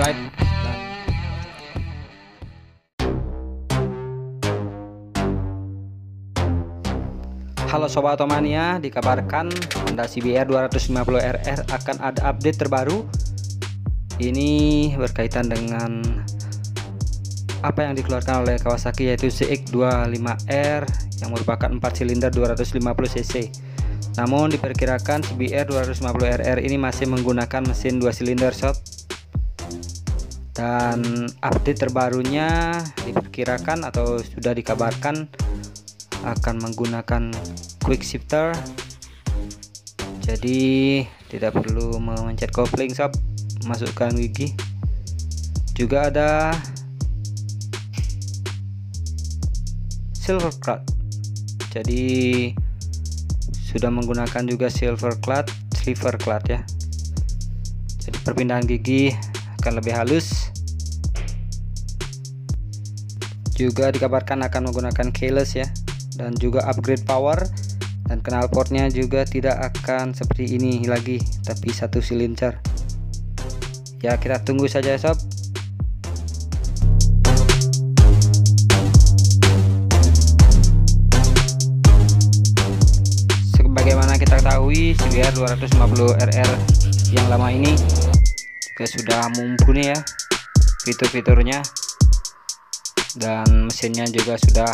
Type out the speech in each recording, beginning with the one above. subscribe. Halo Sobat Otomania, dikabarkan Honda CBR250RR akan ada update terbaru. Ini berkaitan dengan apa yang dikeluarkan oleh Kawasaki, yaitu ZX25R yang merupakan 4 silinder 250 cc. Namun diperkirakan CBR 250RR ini masih menggunakan mesin 2 silinder short. Dan update terbarunya diperkirakan atau sudah dikabarkan akan menggunakan quick shifter. Jadi tidak perlu memencet kopling sob, masukkan gigi. Juga ada silver clad, jadi sudah menggunakan juga silver clad ya. Jadi perpindahan gigi akan lebih halus. Juga dikabarkan akan menggunakan keyless ya, dan juga upgrade power, dan knalpotnya juga tidak akan seperti ini lagi, tapi satu silinder. Ya, kita tunggu saja sob. Sebagaimana kita ketahui, CBR 250RR yang lama ini juga sudah mumpuni ya fitur-fiturnya, dan mesinnya juga sudah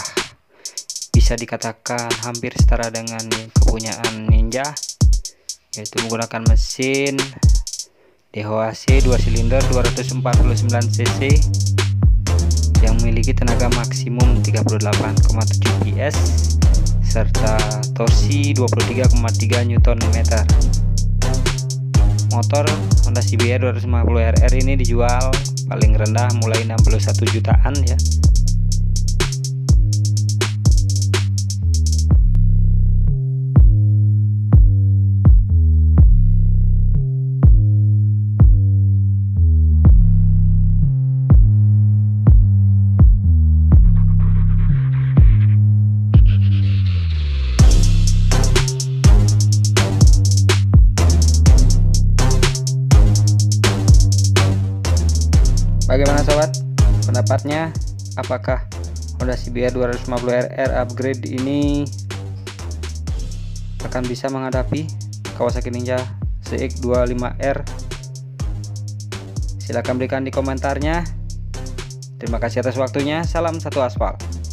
bisa dikatakan hampir setara dengan kepunyaan Ninja, yaitu menggunakan mesin DOHC 2 silinder 249 cc yang memiliki tenaga maksimum 38,7 PS serta torsi 23,3 Nm. Motor Honda CBR 250RR ini dijual paling rendah mulai 61 jutaan ya. Bagaimana sobat pendapatnya, apakah Honda CBR 250RR upgrade ini akan bisa menghadapi Kawasaki Ninja ZX25R? Silahkan berikan di komentarnya. Terima kasih atas waktunya. Salam satu aspal.